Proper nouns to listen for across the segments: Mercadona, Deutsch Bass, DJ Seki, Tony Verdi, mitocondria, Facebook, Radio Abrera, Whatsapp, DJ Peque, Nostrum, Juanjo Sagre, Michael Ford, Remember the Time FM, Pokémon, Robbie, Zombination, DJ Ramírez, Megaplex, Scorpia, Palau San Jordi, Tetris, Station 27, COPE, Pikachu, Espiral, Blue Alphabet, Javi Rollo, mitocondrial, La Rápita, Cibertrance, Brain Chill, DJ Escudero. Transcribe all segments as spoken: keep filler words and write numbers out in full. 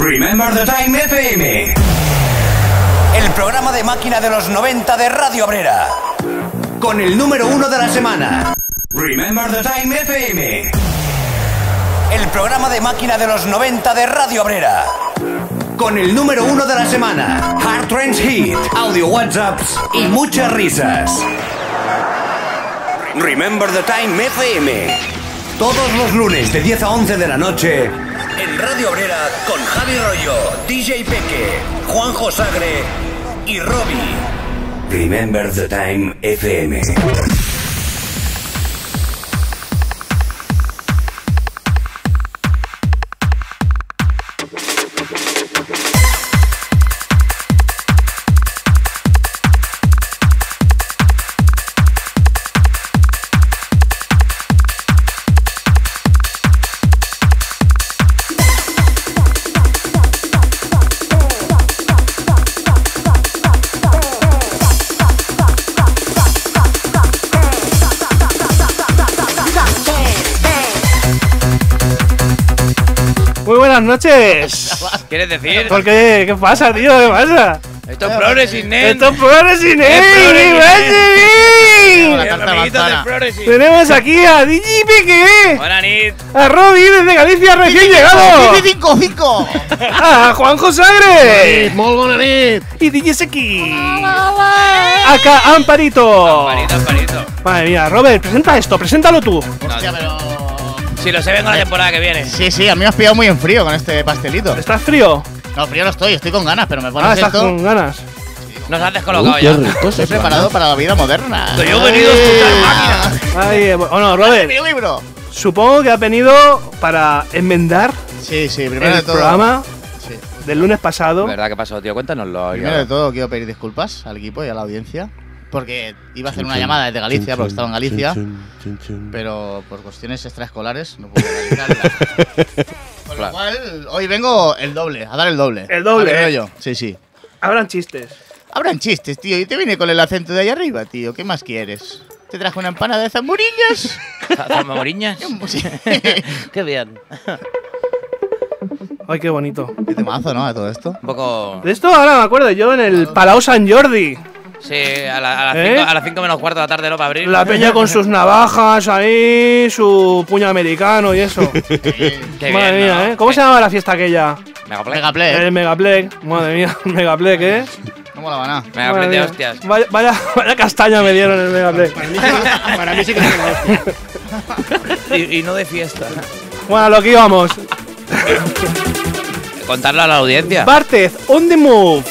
Remember the Time F M, el programa de máquina de los noventa de Radio Abrera, con el número uno de la semana. Remember the Time F M, el programa de máquina de los noventa de Radio Abrera, con el número uno de la semana. Hard Trends Hit, audio WhatsApps y muchas risas. Remember the Time F M, todos los lunes de diez a once de la noche en Radio Abrera, con Javi Rollo, D J Peque, Juanjo Sagre y Robbie. Remember the Time F M. Buenas noches. ¿Quieres decir? ¿Por qué? ¿Qué pasa, tío? ¿Qué pasa? Estos progressing, ¿eh? Estos progressing, ¿eh? ¡Progressing! Tenemos aquí a D J Peque. Buenas noches. A Robbie desde Galicia, recién llegado. cinco cinco. A Juanjo Sagre. Muy buenas noches. Y D J Seki. Acá Amparito. Amparito, Amparito. Madre mía, Robert, presenta esto, preséntalo tú. Hostia, pero... Si lo sé, vengo la temporada que viene. Sí, sí, a mí me has pillado muy en frío con este pastelito. ¿Estás frío? No, frío no estoy, estoy con ganas, pero me pones ah, esto. ¿Estás con ganas? Nos has descolocado. Uy, ya. Rico, estoy preparado para la vida moderna. Estoy yo venido a escuchar máquinas. Ay, bueno, Robert, supongo que has venido para enmendar sí, sí, primero el de todo. Programa sí. Del lunes pasado. ¿Verdad que pasó, tío? Cuéntanoslo. Primero ya. De todo, quiero pedir disculpas al equipo y a la audiencia. Porque iba a hacer una llamada desde Galicia, porque estaba en Galicia, pero por cuestiones extraescolares no pude realizarla. Con lo cual, hoy vengo el doble, a dar el doble. El doble, ver, ¿eh? Yo. Sí, sí. Habrán chistes. Habrán chistes, tío. Y te viene con el acento de ahí arriba, tío. ¿Qué más quieres? Te trajo una empanada de zamburiñas. ¿Zamburiñas? Qué bien. Ay, qué bonito. Qué temazo, ¿no? A todo esto. Un poco... De esto ahora me acuerdo yo en el Palau San Jordi. Sí, a, la, a, las ¿Eh? cinco, a las cinco menos cuarto de la tarde, ¿no? Para abrir. La peña con sus navajas ahí, su puño americano y eso. Qué, qué madre bien, mía, ¿no? ¿eh? ¿Cómo ¿Qué? se llamaba la fiesta aquella? Megaplex. Megaplex. El Megaplex. Madre mía, Megaplex, ¿eh? No molaba nada. Megaplex de hostias. Vaya, vaya, vaya castaña me dieron el Megaplex. Para mí sí que es una hostia. Y, y no de fiesta. Bueno, lo que íbamos. Contarlo a la audiencia. Bartez, on the move.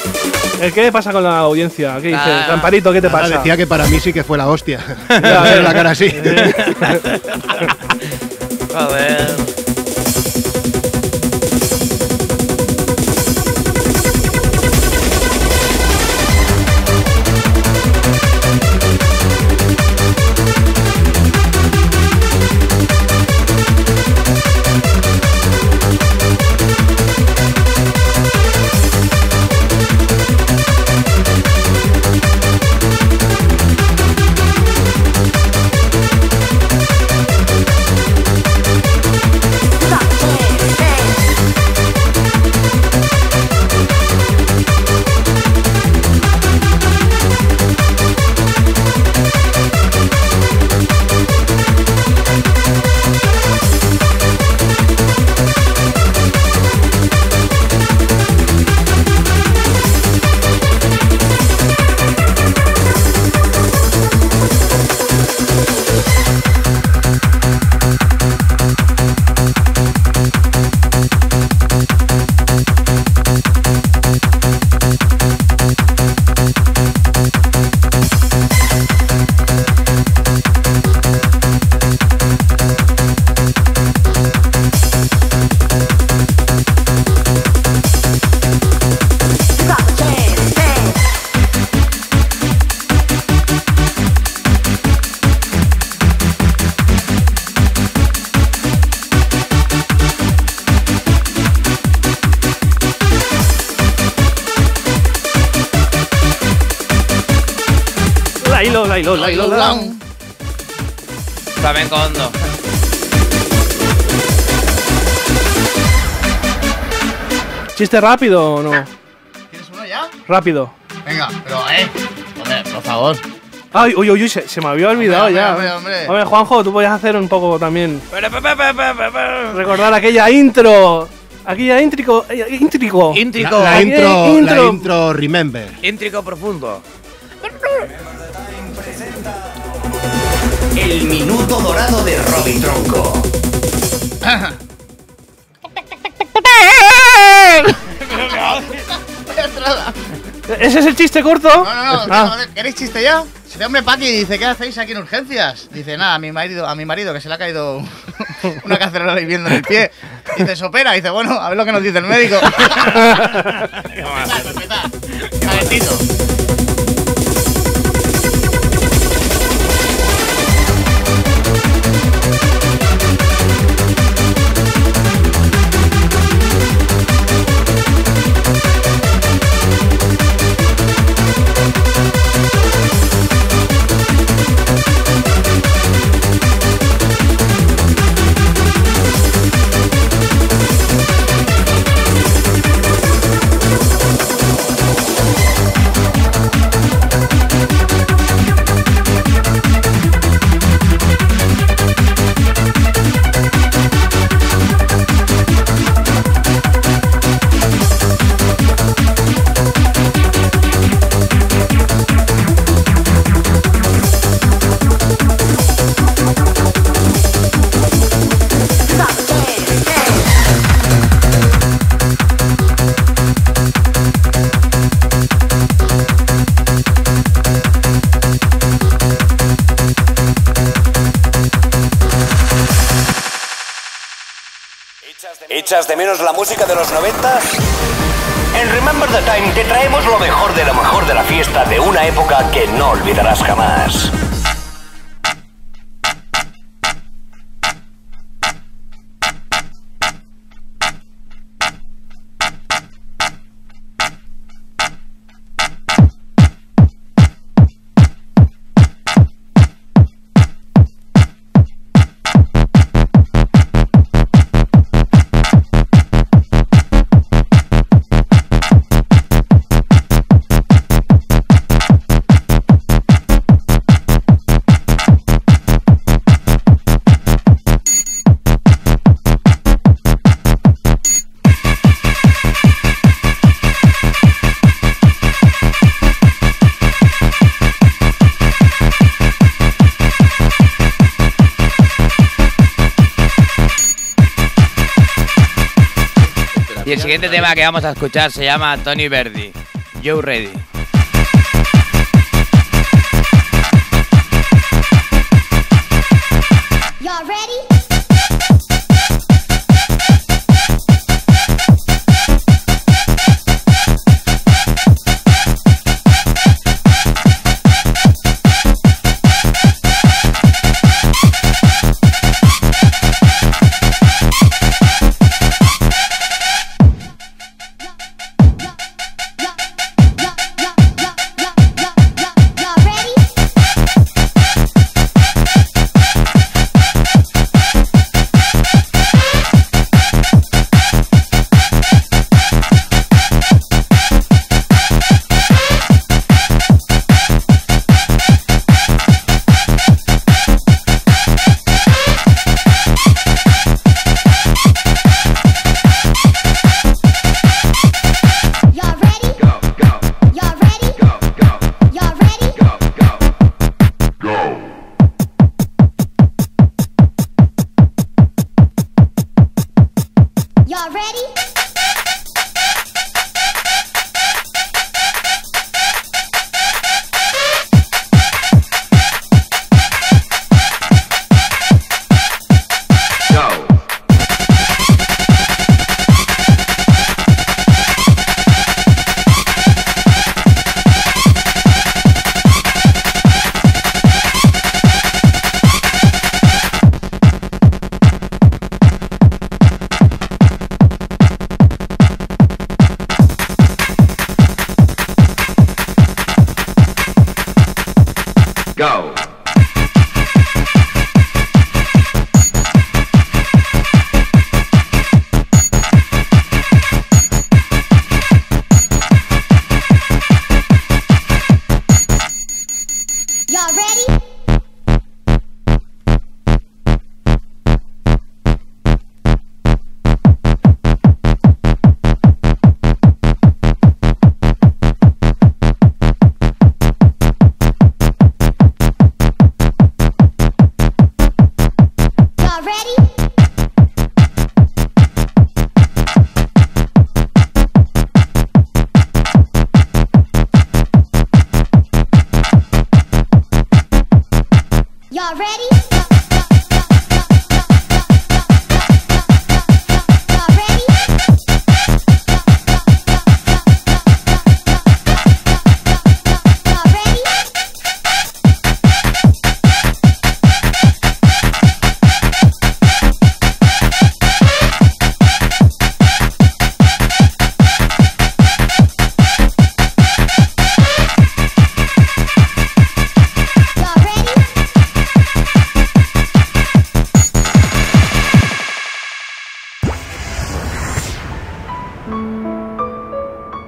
¿Qué pasa con la audiencia? ¿Qué dices? Ah, Amparito, ¿qué te pasa? Decía que para mí sí que fue la hostia. Ya, a ver la cara así. A ver. Flamenco hondo. ¿Chiste rápido o no? ¿Tienes uno ya? Rápido. Venga, pero eh. Hombre, por favor. Ay, uy, uy, uy, se, se me había olvidado hombre, ya. Hombre, hombre, hombre. Hombre, Juanjo, tú podías hacer un poco también. Recordar aquella intro. Aquella intrico. Intrico. Intrico. La, la, intro, intro. la intro, remember. Intrico profundo. El minuto dorado de Robbie Tronco. ¿Ese es el chiste corto? No, no, no. Ah. ¿Queréis chiste ya? Este hombre Paqui dice, ¿qué hacéis aquí en urgencias? Dice, nada, a mi marido, a mi marido que se le ha caído una cacerola hirviendo en el pie. Dice, se opera. Dice, bueno, a ver lo que nos dice el médico. Calentito. ¿Echas de menos la música de los noventas? En Remember the Time te traemos lo mejor de lo mejor de la fiesta de una época que no olvidarás jamás. Y el siguiente tema que vamos a escuchar se llama Tony Verdi, Joe Ready.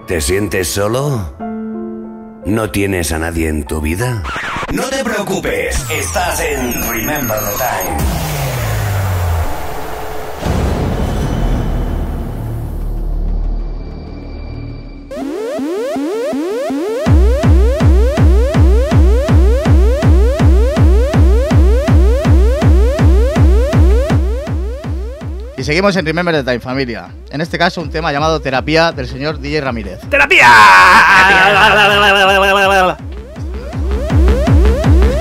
¿Te sientes solo? ¿No tienes a nadie en tu vida? No te preocupes, estás en Remember the Time. Y seguimos en Remember the Time, familia. En este caso, un tema llamado Terapia del señor D J Ramírez. ¡Terapia!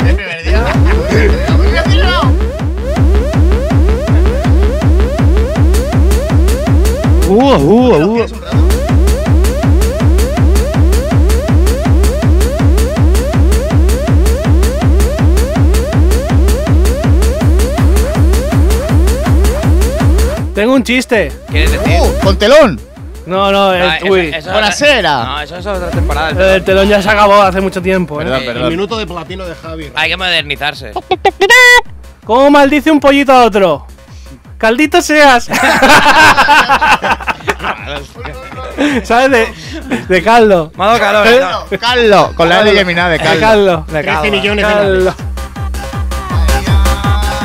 ¿El primer día? ¡Uh, uh, uh! Tengo un chiste. ¿Quieres decir? ¡Uh! ¡Con telón! No, no, el no, uy. ¡Buenasera! No, eso es otra temporada. El telón. el telón ya se acabó hace mucho tiempo. Perdón, eh. perdón. El minuto de platino de Javi. Hay que modernizarse. ¿Cómo maldice un pollito a otro? ¡Caldito seas! ¿Sabes? De, de caldo. Malo calor. No, caldo. Con la L eliminada de caldo. De caldo. De caldo. trece millones de caldo.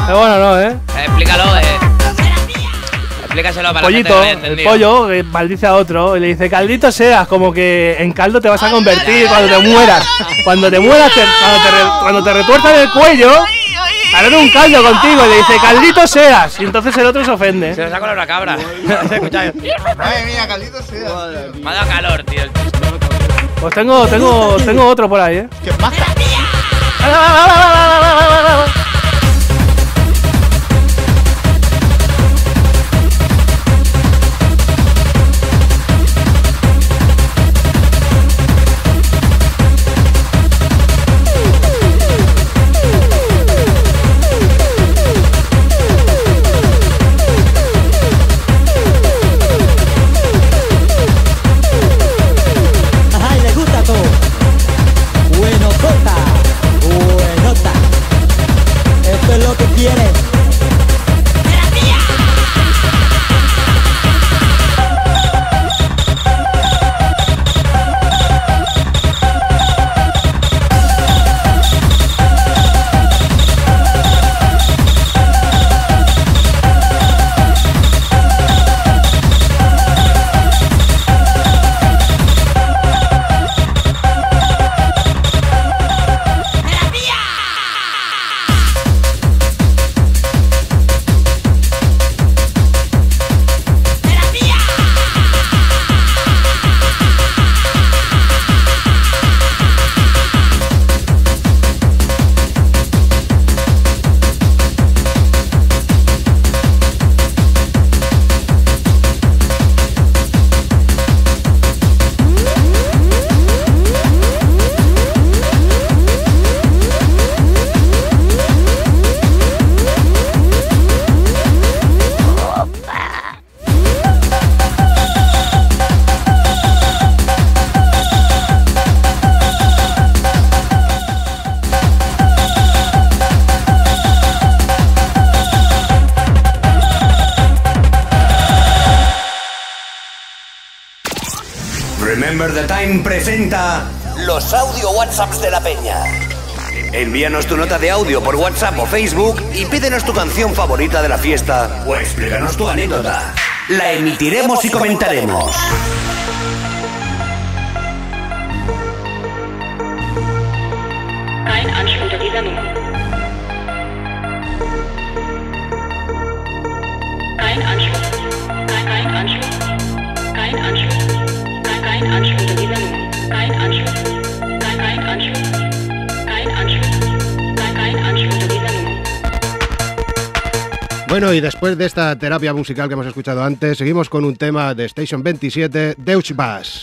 Es bueno, ¿no, eh? Explícalo, eh. Explícaselo para el pollito, que el pollo que maldice a otro y le dice caldito seas, como que en caldo te vas a convertir cuando te mueras. Cuando te mueras, te, cuando, te re, cuando te retuerzan el cuello, harán un caldo contigo y le dice caldito seas. Y entonces el otro se ofende. Se lo saco a una cabra. Madre mía, caldito seas. Me ha dado calor, tío. Pues tengo, tengo, tengo otro por ahí, ¿eh? ¿Qué pasa? Presenta los audio WhatsApps de la peña. Envíanos tu nota de audio por WhatsApp o Facebook y pídenos tu canción favorita de la fiesta o explícanos tu anécdota. La emitiremos y comentaremos. Bueno, y después de esta terapia musical que hemos escuchado antes, seguimos con un tema de Station veintisiete, Deutsch Bass.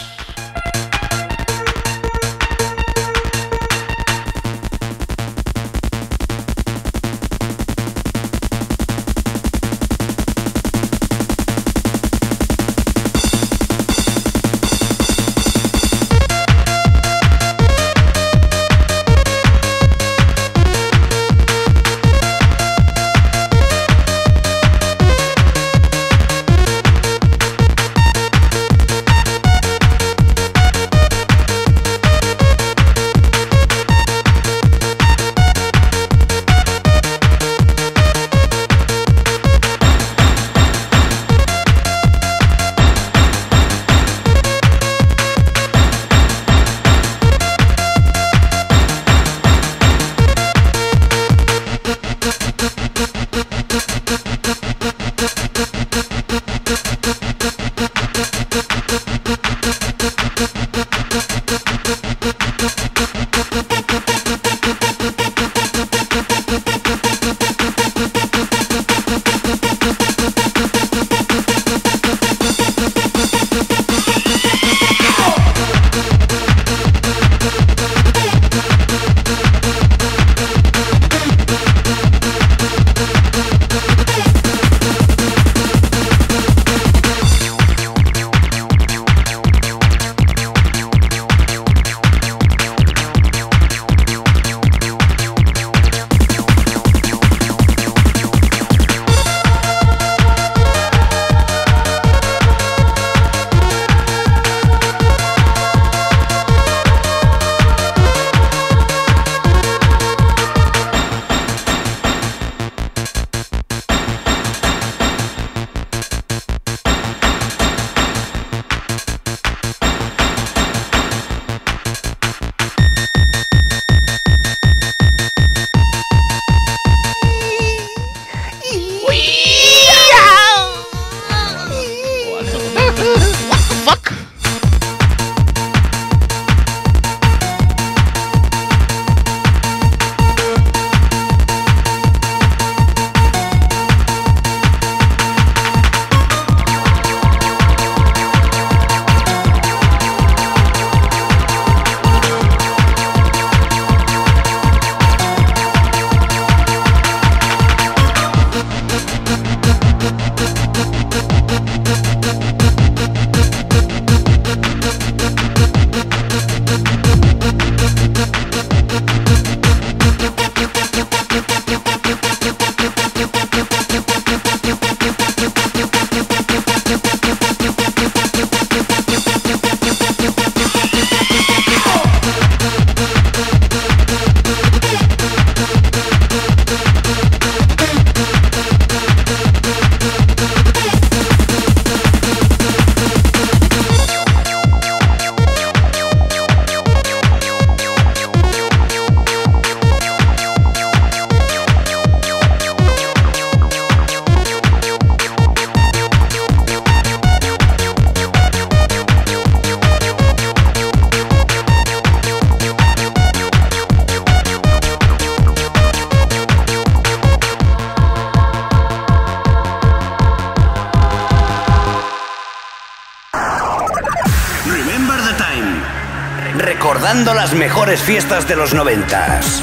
Las mejores fiestas de los noventas.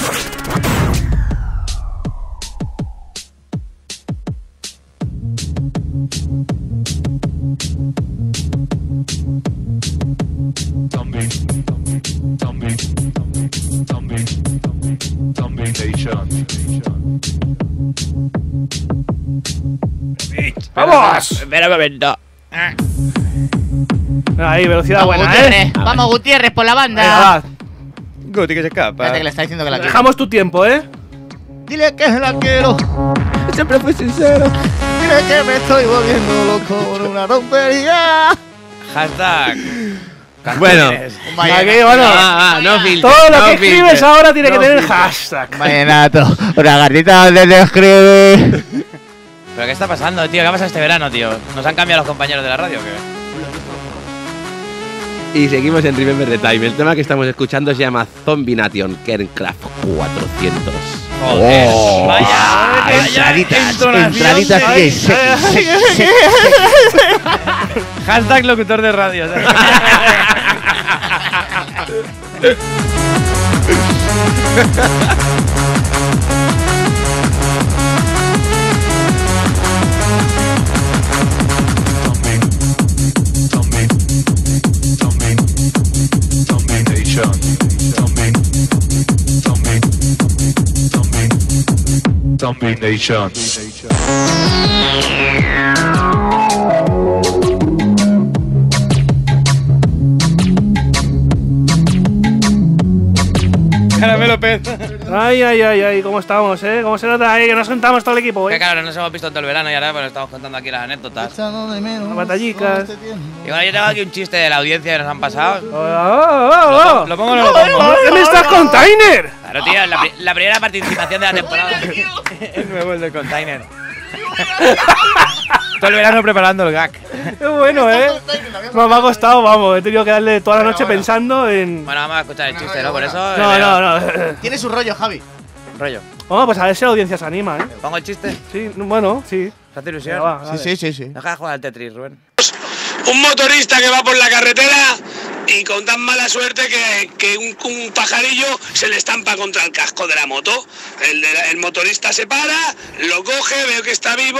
¡Vamos! Espera un momento. Ahí, velocidad buena, Gutiérrez, ¿eh? Vamos, Gutiérrez, por la banda. Guti, que se escapa. Espérate, que le está diciendo que la quiero. Dejamos tu tiempo, ¿eh? Dile que la quiero. Siempre fui sincero. Dile que me estoy volviendo loco con una rompería. Hashtag. Bueno, aquí, bueno, ah, ah, no filtres, todo lo no que filtres, escribes ahora tiene no que tener filtres. Hashtag. Vallenato, una gatita donde te escribes. ¿Pero qué está pasando, tío? ¿Qué ha pasado este verano, tío? ¿Nos han cambiado los compañeros de la radio o qué? Y seguimos en Remember the Time. El tema que estamos escuchando se llama Zombination Kerncraft cuatrocientos. ¡Joder! Oh, ¡Vaya! vaya entraditas, entraditas que se, se, se, se. Hashtag locutor de radio. Zombination. Caramelo pez. Ay, ay, ay, ay, cómo estamos, ¿eh? Cómo se nota ahí que nos juntamos todo el equipo, ¿eh? Que claro, nos hemos visto todo el verano y ahora pues estamos contando aquí las anécdotas. Las batallicas. Y bueno, yo tengo aquí un chiste de la audiencia que nos han pasado. Oh, oh, oh, oh. ¿Lo pongo o no lo pongo? ¿Qué me estás container? Claro, tío, la, pri la primera participación de la temporada. Es nuevo el del container. Todo el verano preparando el gag. Es bueno, ¿eh? Me ha costado, vamos. He tenido que darle toda la noche bueno, bueno. pensando en... Bueno, vamos a escuchar el chiste, ¿no? Por eso... No, eh, no, no. Tiene su rollo, Javi. Rollo. Vamos, oh, pues a ver si la audiencia se anima, ¿eh? ¿Pongo el chiste? Sí, bueno, sí. ¿Te hace ilusión? Va, sí, sí, sí, sí. Deja de jugar al Tetris, Rubén. Un motorista que va por la carretera y con tan mala suerte que, que un, un pajarillo se le estampa contra el casco de la moto. El, el motorista se para, lo coge, veo que está vivo,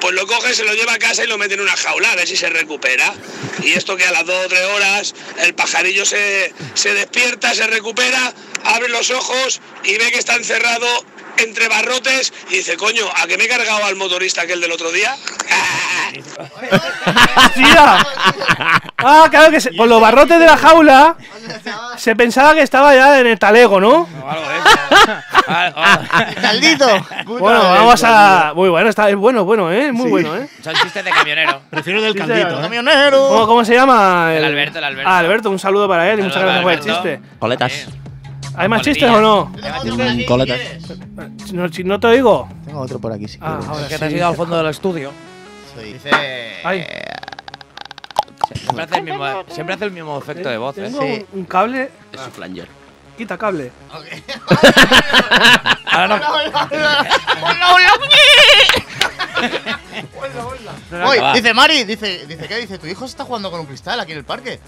pues lo coge, se lo lleva a casa y lo mete en una jaula a ver si se recupera. Y esto que a las dos o tres horas el pajarillo se, se despierta, se recupera, abre los ojos y ve que está encerrado entre barrotes y dice, coño, ¿a qué me he cargado al motorista aquel del otro día? Ah, claro que se, con los barrotes de la jaula se pensaba que estaba ya en el talego, ¿no? O algo de eso. ¡Caldito! Bueno, vamos a... Muy bueno, está, es bueno, bueno, ¿eh? Muy sí. bueno, ¿eh? Son chistes de camionero. Prefiero del caldito, ¿eh? De camionero. ¿Cómo, ¿Cómo se llama? El Alberto, el Alberto. Ah, Alberto, un saludo para él y muchas gracias por el chiste. Coletas. ¿Hay más chistes o no? Coletas. No, no te oigo. Tengo otro por aquí, sí. Ah, ahora que te has ido al fondo del estudio. Sí. Dice... Ay. Siempre hace el mismo, siempre hace el mismo efecto de voz, ¿eh? Tengo sí. un cable... Es un flanger. Quita cable. Okay. Ahora no. ¡Hola, hola, hola! ¡Hola, hola! Hoy, dice Mari, dice, dice, ¿qué? Dice, tu hijo se está jugando con un cristal aquí en el parque.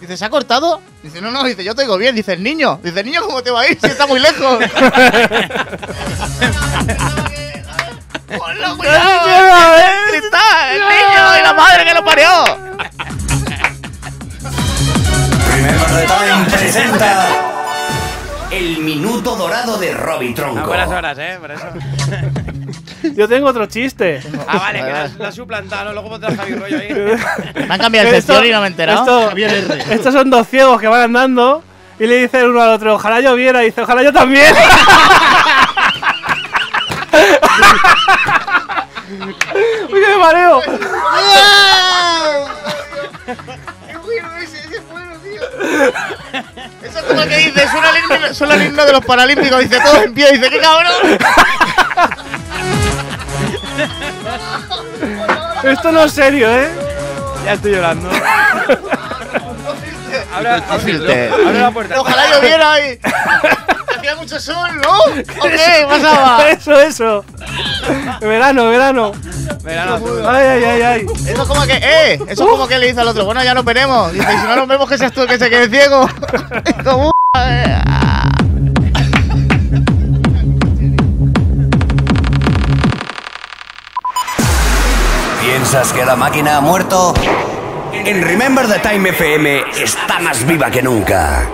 Dice, ¿se ha cortado? Dice, no, no, dice, yo te oigo bien. Dice, el niño. Dice, niño, ¿cómo te va a ir si está muy lejos? ¡Hola, cuidado! ¡El cristal! ¡El niño y la madre que lo parió! Remember the Time presenta el minuto dorado de Robbie Tronco. A buenas horas, ¿eh? Por eso. Yo tengo otro chiste. Ah, vale, que lo has suplantado, ¿no? Luego pondrá Javi Rollo ahí. Me han cambiado el sector y no me he enterado. Esto, esto, estos son dos ciegos que van andando y le dicen uno al otro, ojalá yo viera, y dice, ojalá yo también. ¡Uy, qué mareo! ¡Qué bueno ese! ¡Ese es bueno, tío! Eso es como que dice, suena el himno de los Paralímpicos, dice, todo en pie, dice, ¡qué cabrón! Esto no es serio, ¿eh? Ya estoy llorando. Abre, abre, abre la puerta. Ojalá yo viera ahí. Hacía mucho sol, ¿no? Ok, pasaba. Eso, eso. Verano, verano. Verano. Ay, ay, ay, ay. Eso es como que, eh, eso es como que le dice al otro, bueno, ya nos veremos. Dice, y si no nos vemos, que seas tú, que se quede ciego. Como, eh. ¿Piensas que la máquina ha muerto? En Remember the Time F M está más viva que nunca.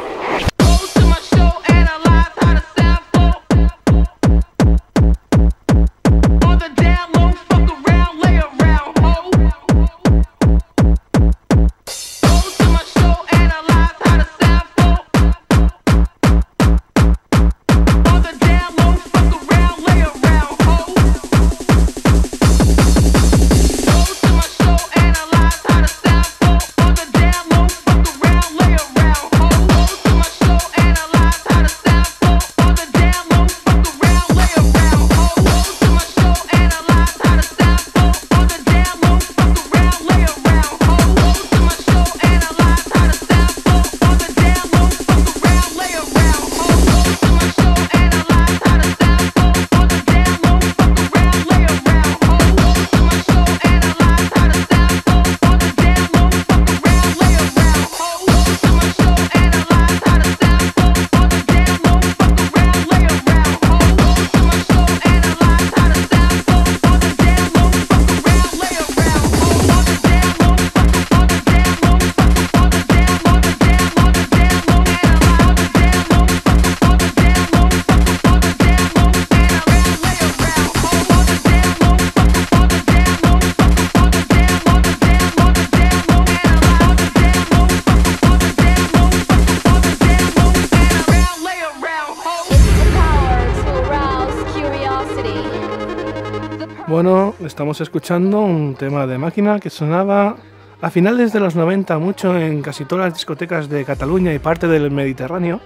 Estamos escuchando un tema de máquina que sonaba a finales de los noventa mucho en casi todas las discotecas de Cataluña y parte del Mediterráneo.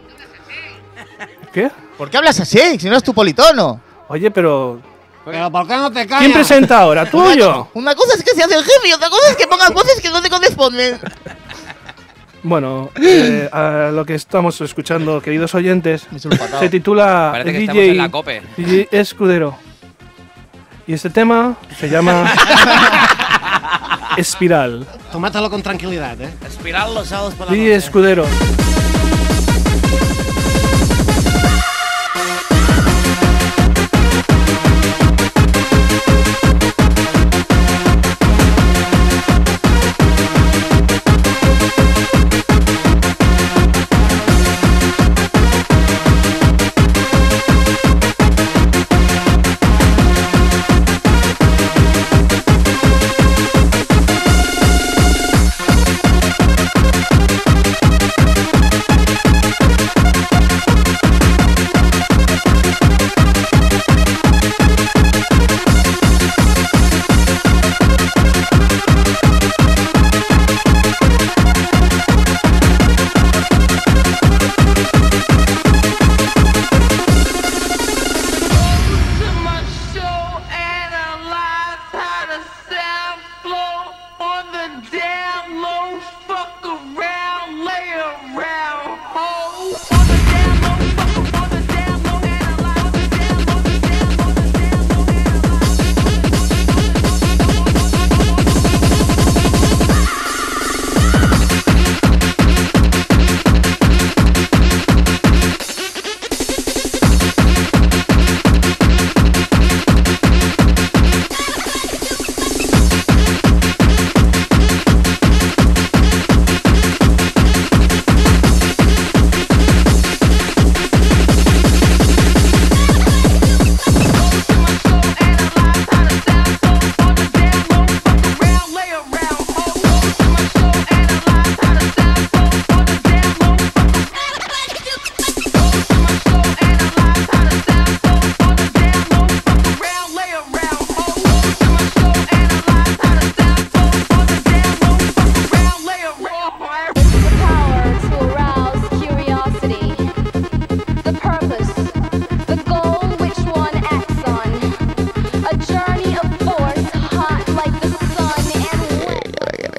¿Qué? ¿Por qué hablas así? Si no es tu politono. Oye, pero ¿Pero por qué no te callas? ¿Quién presenta ahora? ¿Tú o yo? Una cosa es que se hace el jefe y otra cosa es que pongas voces que no te corresponden. Bueno, eh, a lo que estamos escuchando, queridos oyentes, se titula Parece que D J, en la cope. D J Escudero. Y este tema se llama Espiral. Tomátalo con tranquilidad, ¿eh? Espiral los sábados por la noche. D J Escudero.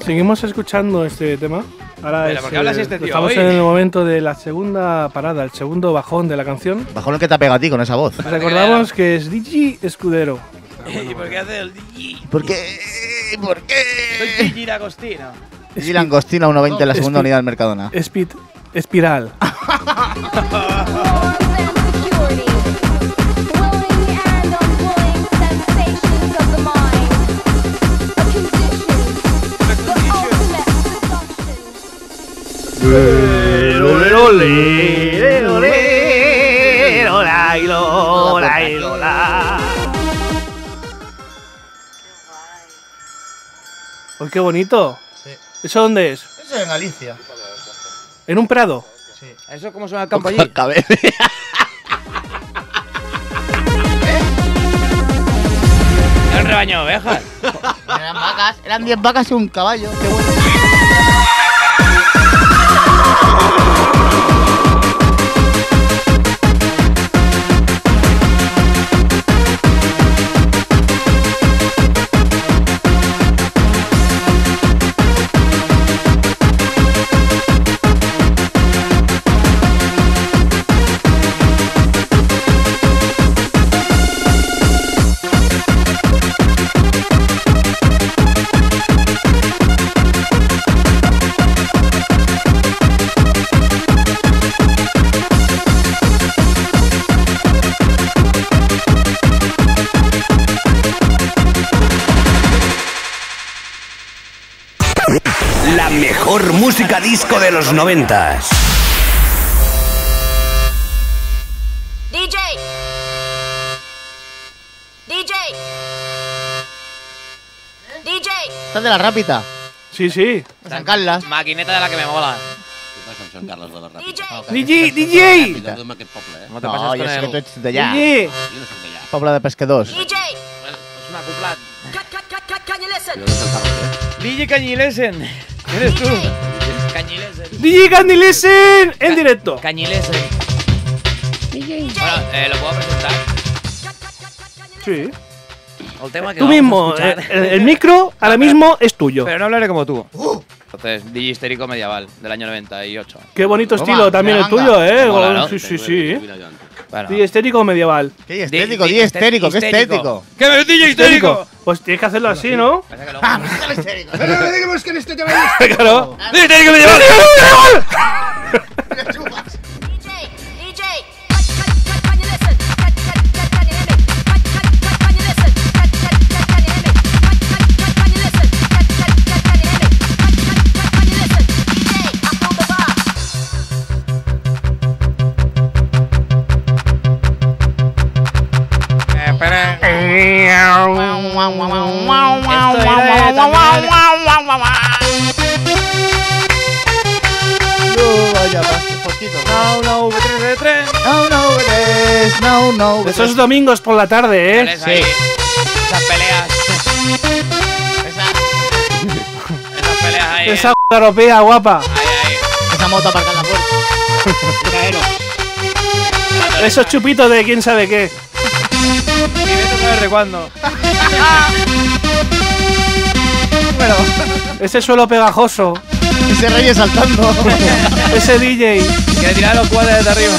Seguimos escuchando este tema. Ahora es, eh, este tío, estamos hoy? en el momento de la segunda parada, el segundo bajón de la canción. Bajón el que te ha pegado a ti con esa voz. Recordamos que, que es D J Escudero. ¿Y por qué hace el D J? ¿Por qué? ¿Por qué? Soy D J Langostino. D J Langostino a uno veinte no, en la segunda unidad del Mercadona. Speed, espiral. ¡Uy, qué bonito! Sí. ¿Eso dónde es? Eso es en Galicia. ¿En un prado? Sí. ¿Eso cómo suena el campo allí? ¿Era un rebaño de ovejas? Eran vacas, eran diez vacas y un caballo. ¡Qué bueno! Mejor música disco de los noventas. D J. D J. D J. ¿Estás de La Rápita? Sí, sí. San Carlos. Maquineta de la que me mola. ¿Qué pasa en San Carlos de La Rápita? D J, D J. No te pases con el... D J. Pobla de pescadors. D J. Es una cupla. D J Cañilesen. ¿Eres tú? Cañilesen. D J Cañilesen en directo. Cañilesen. Bueno, eh, ¿lo puedo presentar? Sí. El tema que tú mismo, el, el micro ahora mismo es tuyo. Pero no hablaré como tú. Uh. Entonces, D J histérico medieval del año noventa y ocho. Qué bonito estilo Toma, también el tuyo, ¿eh? Mola, ¿no? Sí, sí, sí. Bueno. D J histérico medieval. ¿Qué estético? D J histérico, ¿qué estético? ¿Qué me D J histérico? Pues tienes que hacerlo así, ¿no? ¡Ah, busca el histérico! ¡No, no, no! ¡Busca el histérico! ¡Claro! ¡D J histérico medieval! ¡D J medieval! No, no, no. Esos domingos por la tarde, ¿eh? Sí. Esas peleas. Esa, esas peleas ahí. Esa europea guapa. Ahí, ahí. Esa moto aparcada en la puerta. Esos chupitos de quién sabe qué. Y vete a saber de cuándo. Bueno. Ese suelo pegajoso. Ese rey saltando. Ese D J. Que le tiraba los cuadros desde arriba.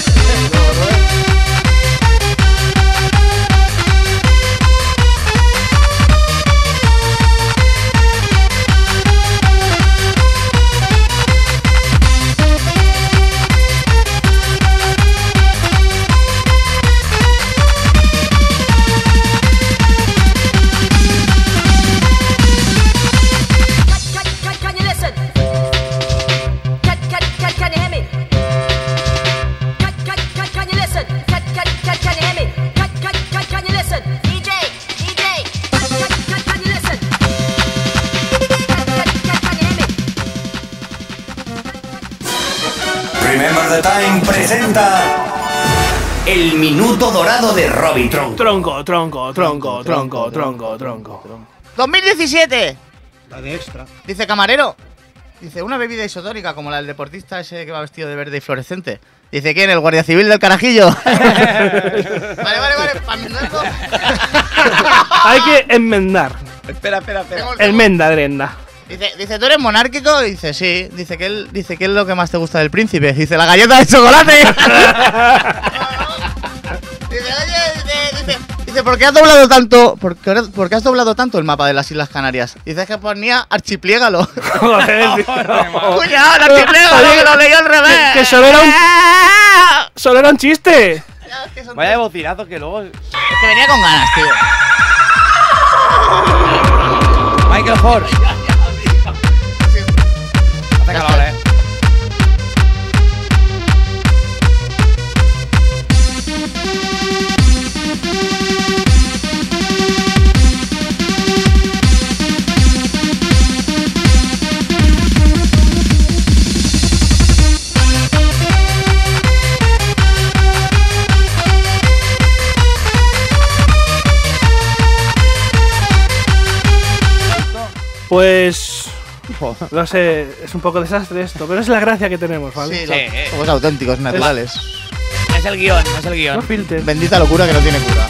El minuto dorado de Robbie Tronco. Tronco, tronco, tronco, tronco, tronco, tronco. dos mil diecisiete. La de extra. Dice camarero. Dice una bebida isotónica como la del deportista ese que va vestido de verde y fluorescente. Dice ¿quién? El guardia civil del carajillo. Vale, vale, vale. Para enmendarlo. Hay que enmendar. Espera, espera, espera. Enmenda, Drenda. Dice, dice, ¿tú eres monárquico? Y dice, sí. Dice, ¿qué él, dice, ¿qué es lo que más te gusta del príncipe? Dice, la galleta de chocolate. Dice, oye, dice, dice, dice, ¿por qué has doblado tanto? ¿Por qué, ¿Por qué has doblado tanto el mapa de las Islas Canarias? Dice, es que ponía archipliégalo. Joder, cuidado, el archipliégalo, que lo leí al revés. Que, que solo era un... solo era un chiste. Vaya de bocinazo que luego... Es que venía con ganas, tío. Michael Ford. Calor, ¿eh? Pues... no sé, es un poco desastre esto, pero es la gracia que tenemos, ¿vale? Sí, sí, eh, somos auténticos, naturales. Es, es el guión, es el guión. No filtres. Bendita locura que no tiene cura.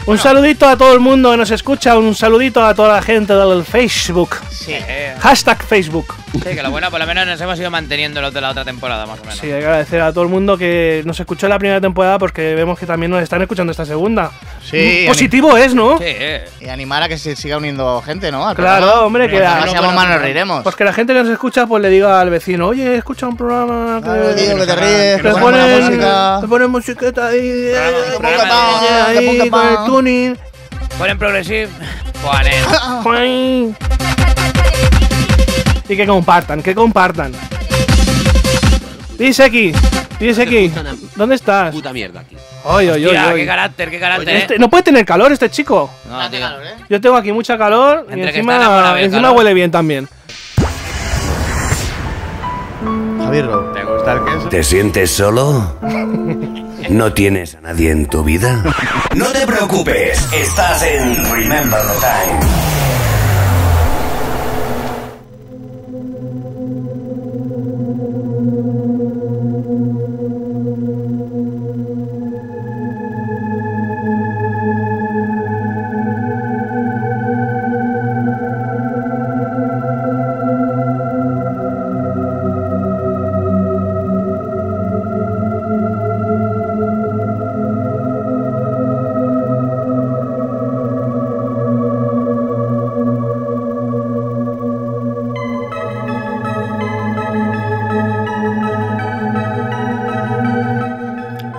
Un bueno. saludito a todo el mundo que nos escucha, un saludito a toda la gente del Facebook. Sí. Eh. Hashtag Facebook. Sí, que lo bueno, por lo menos nos hemos ido manteniendo los de la otra temporada, más o menos. Sí, hay que agradecer a todo el mundo que nos escuchó en la primera temporada porque vemos que también nos están escuchando esta segunda. Sí. Positivo es, ¿no? Sí. Y animar a que se siga uniendo gente, ¿no? Al claro, programa. Hombre, que la, no, bueno, nos reiremos. Pues que la gente que nos escucha pues le diga al vecino, oye, escucha un programa que, Ay, tío, que te ríes, que te ponen, te ponen musiqueta ahí, ahí, con el tuning. Ponen progresivo. Ponen. Y que compartan, que compartan. Dice aquí, dice aquí. ¿Dónde estás? Puta mierda aquí. Oy, oy, oy, oy. Qué carácter, qué carácter. Oye, este, no puede tener calor este chico. No, no tiene calor, ¿eh? Yo tengo aquí mucha calor. Entre y encima, encima calor. Huele bien también. Javi Rollo, ¿te gusta el queso? ¿Te sientes solo? ¿No tienes a nadie en tu vida? No te preocupes, estás en Remember the Time.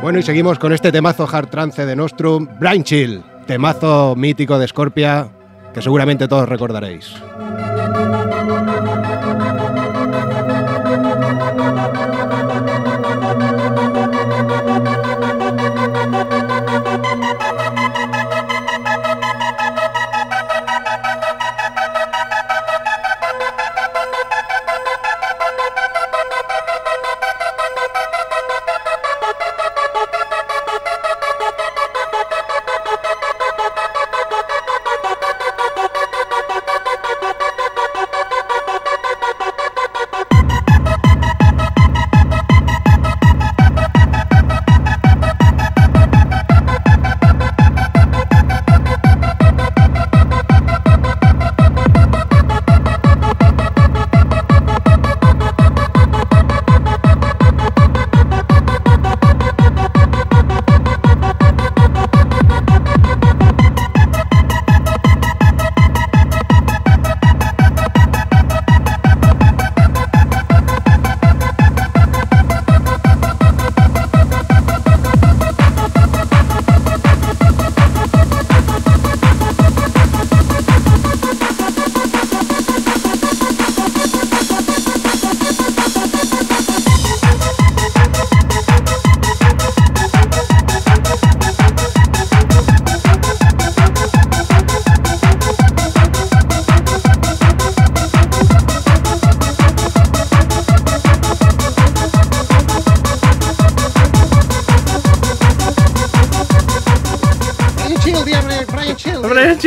Bueno, y seguimos con este temazo hard trance de Nostrum, Brain Chill, temazo mítico de Scorpia, que seguramente todos recordaréis.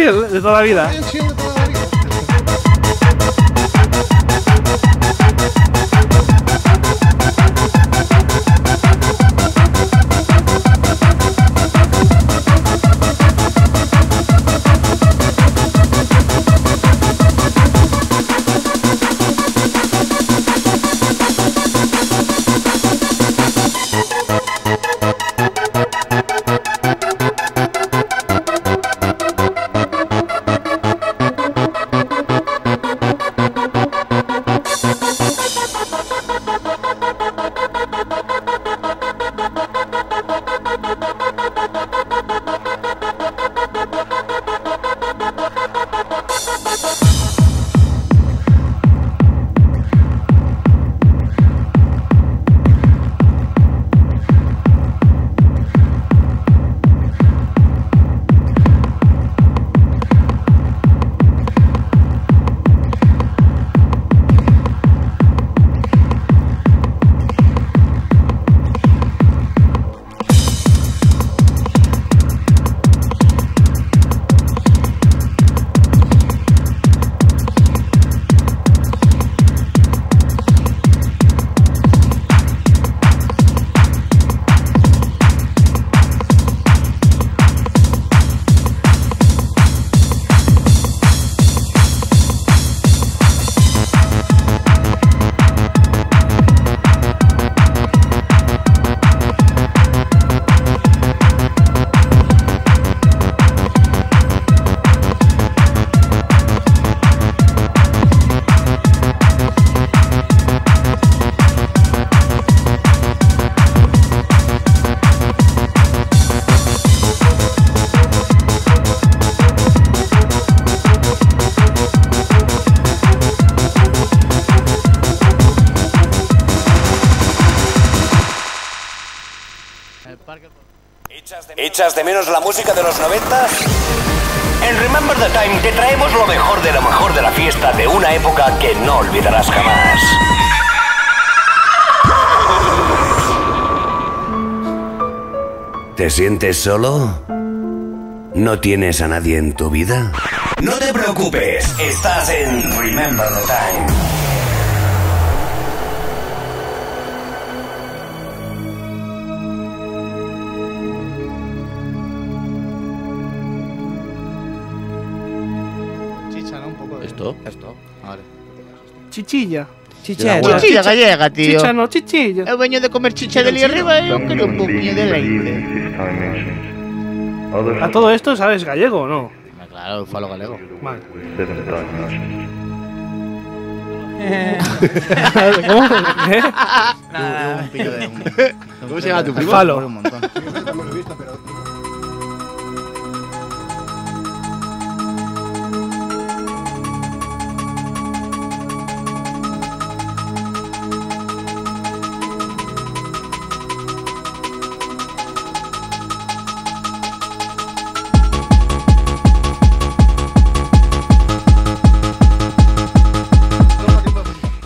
De toda la vida. ¿Echas de menos la música de los noventa? En Remember the Time te traemos lo mejor de lo mejor de la fiesta de una época que no olvidarás jamás. ¿Te sientes solo? ¿No tienes a nadie en tu vida? No te preocupes, estás en Remember the Time. Chichilla. Chichera. Chichilla gallega, tío. Chicha no, chichilla. Eu veño de comer chicha de ali arriba e eu quero un poquinho de leite. A todo esto sabes gallego o no? Claro, falo galego. Vale. ¿Cómo? ¿Eh? Nada. Un pillo de un... ¿Cómo se llama tu primo? Falo. Un montón.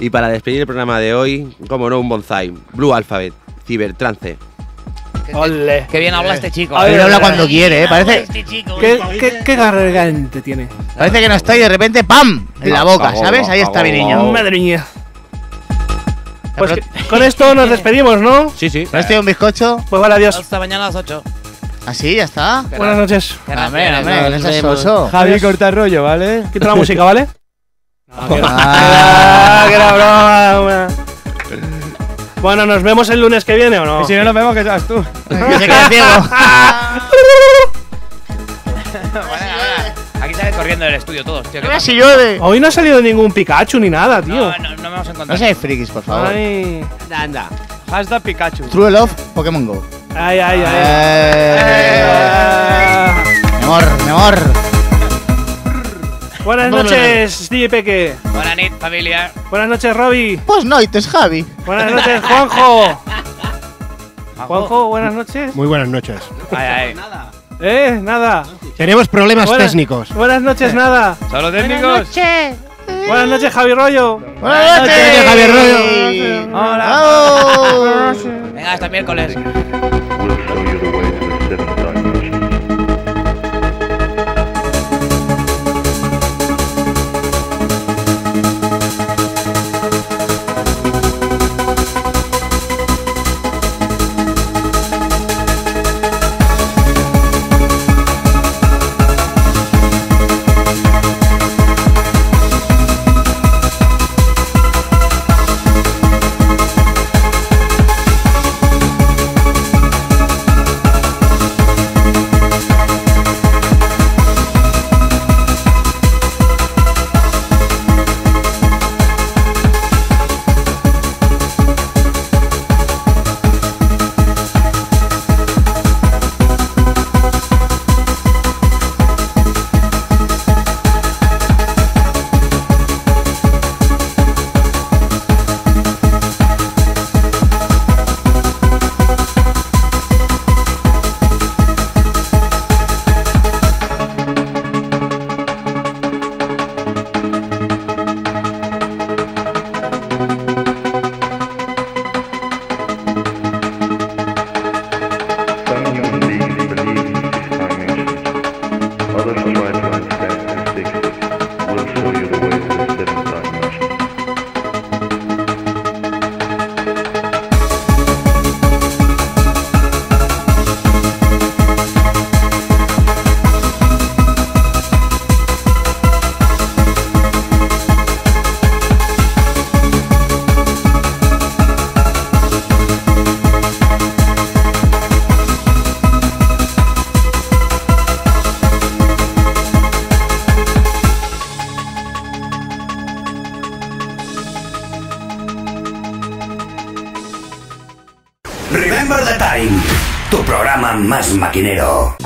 Y para despedir el programa de hoy, como no, un bonsai, Blue Alphabet, Cibertrance. ¡Ole! ¡Qué bien habla este chico! A ver, habla cuando quiere, ¿eh? Parece... Este chico, ¿Qué, qué, qué gargante tiene? Parece que no está y de repente ¡pam! En la boca, ¿sabes? Ahí está mi niño. ¡Madre mía! Pues que, con esto nos despedimos, ¿no? Sí, sí. ¿Has tenido un bizcocho? Pues vale, adiós. Hasta mañana a las ocho. ¿Ah, sí? ¿Ya está? Buenas noches. Amén, amén. Javi, corta el rollo, ¿vale? Quita la música, ¿vale? Ah, que era broma. Bueno, ¿nos vemos el lunes que viene o no? Y si no nos vemos, ¿qué estás tú? Que se quede ciego. Aquí sale corriendo del estudio todos, tío. ¡Casi llueve! Hoy no ha salido ningún Pikachu ni nada, tío. No, no, no me hemos encontrado. No seáis frikis, por favor. Ay. Anda, anda. Hashtag Pikachu. True Love, Pokémon Go. Ay, ay, ay. ay. ay. Memor, memor. Buenas noches, D J Peque. Buenas noches, familia. Buenas noches, Robbie. Pues noites, Javi. Buenas noches, Juanjo. Juanjo, buenas noches. Muy buenas noches. Ay, ay. Eh, nada. Tenemos problemas buenas, técnicos. Buenas noches, nada. Solo técnicos. Buenas noches. Buenas noches, Javi Rollo. Buenas noches, Javi Rollo. Hola. Venga, hasta miércoles. Más maquinero.